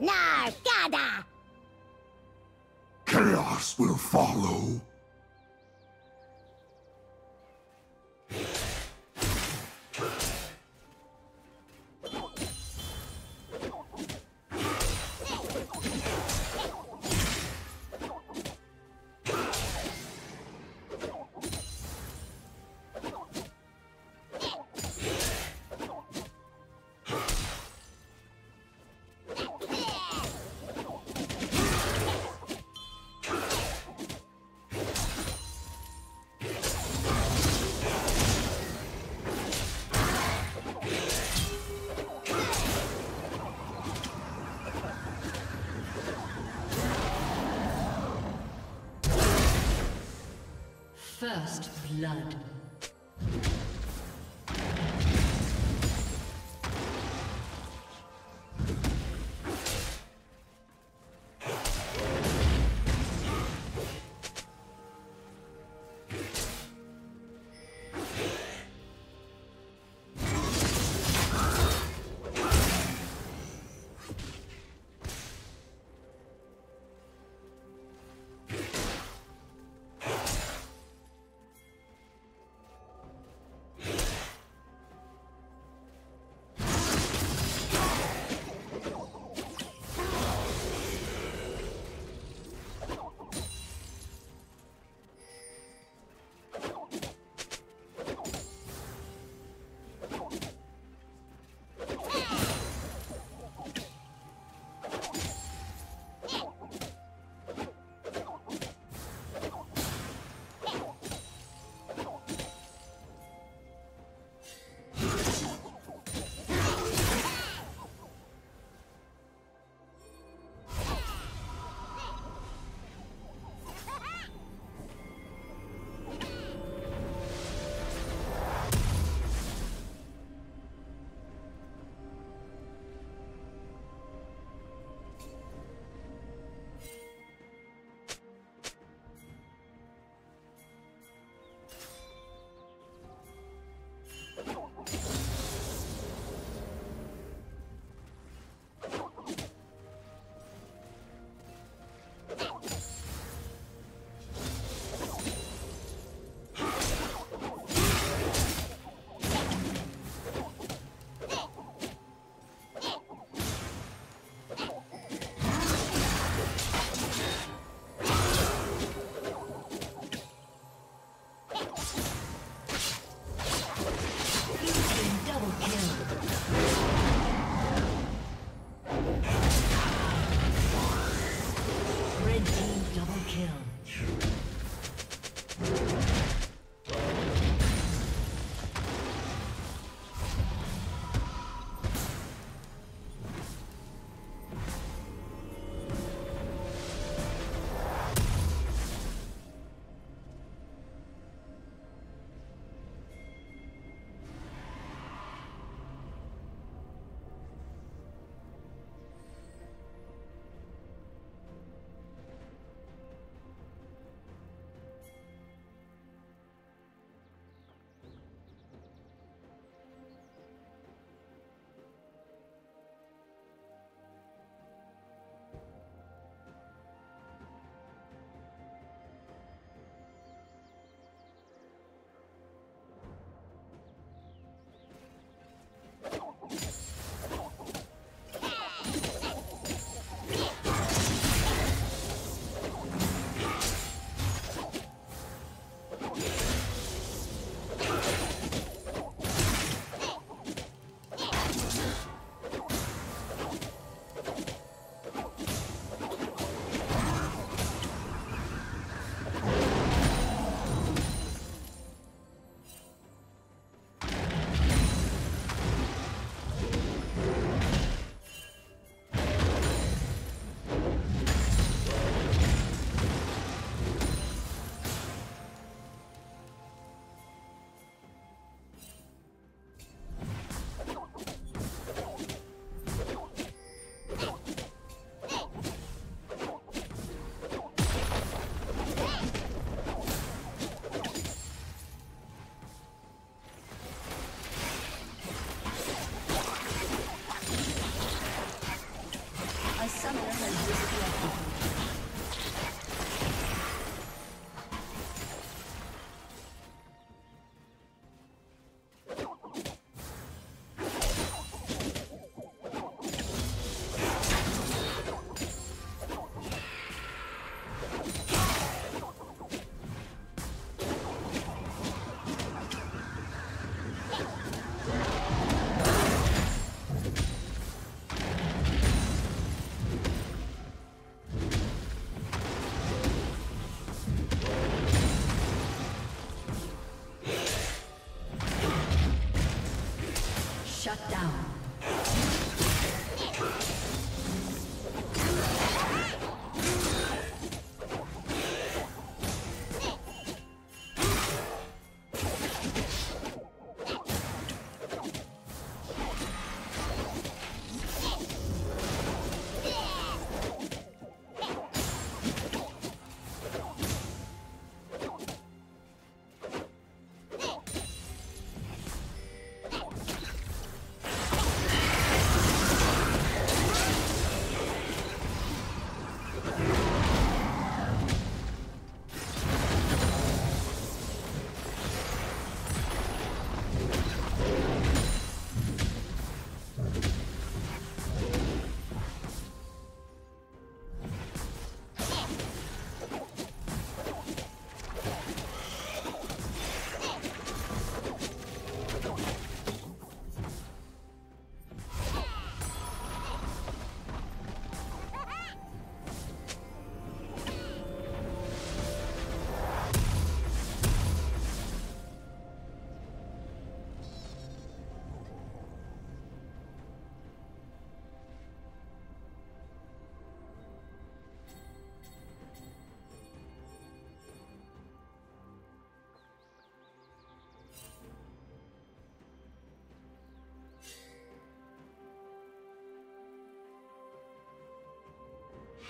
Nargada! Chaos will follow. First blood. Summoner has disconnected. Shut down.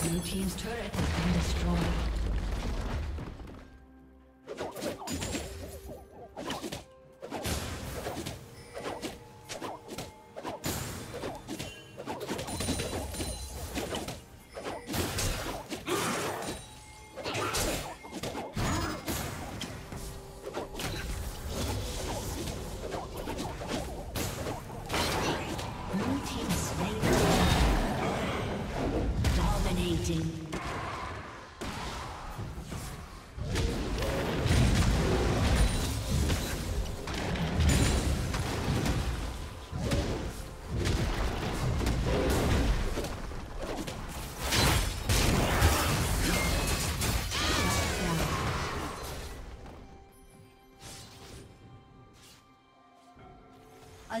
Blue team's turret has been destroyed. A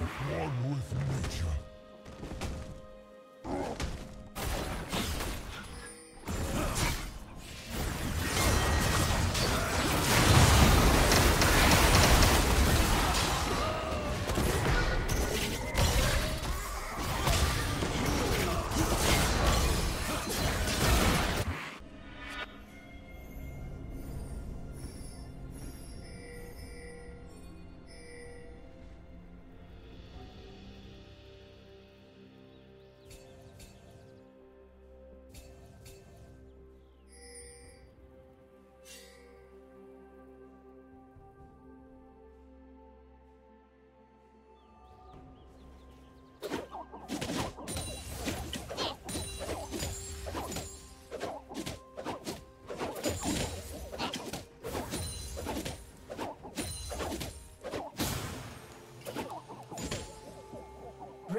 One with nature.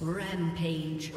Rampage.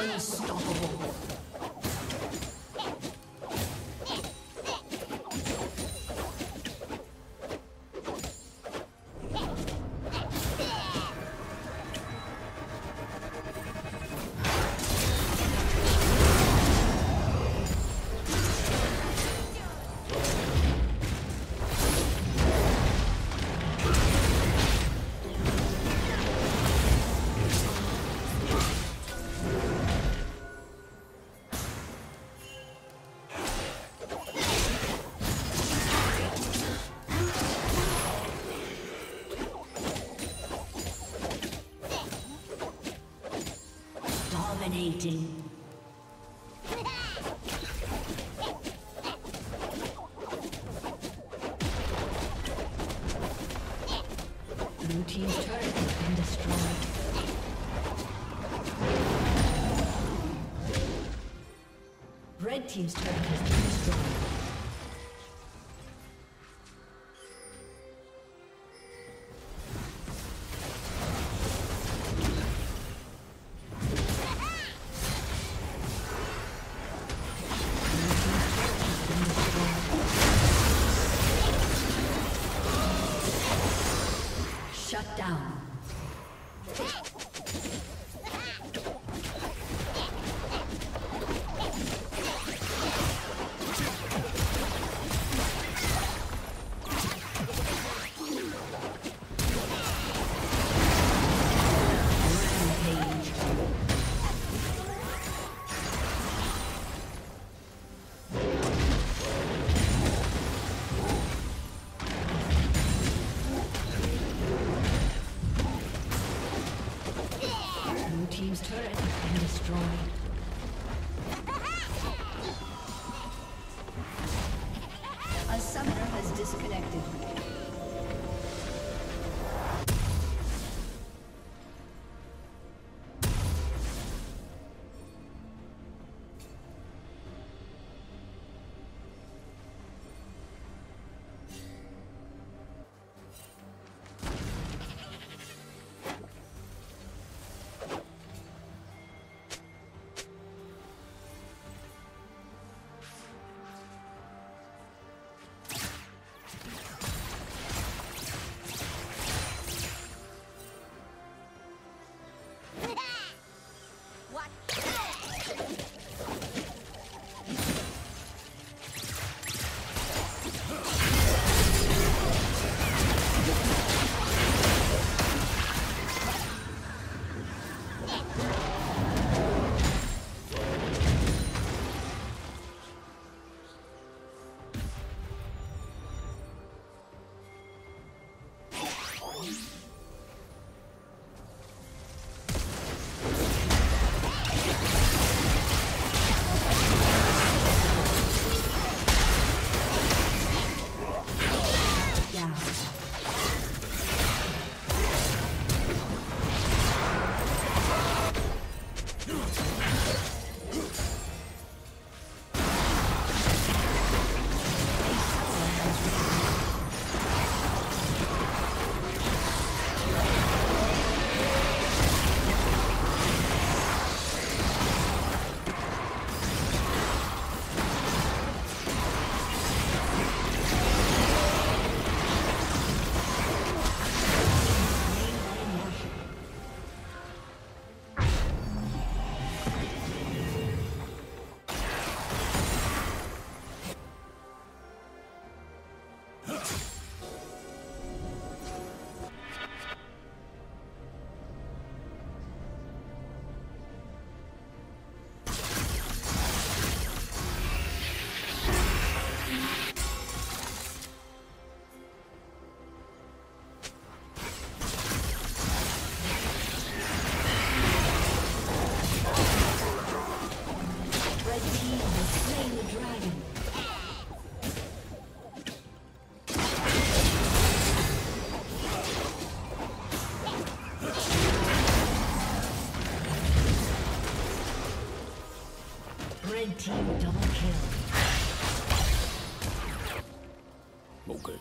Unstoppable. Dominating. Blue team's turret has been destroyed. Red team's turret has been destroyed. Team's turret has been destroyed. A summoner has disconnected. Team double kill. Okay.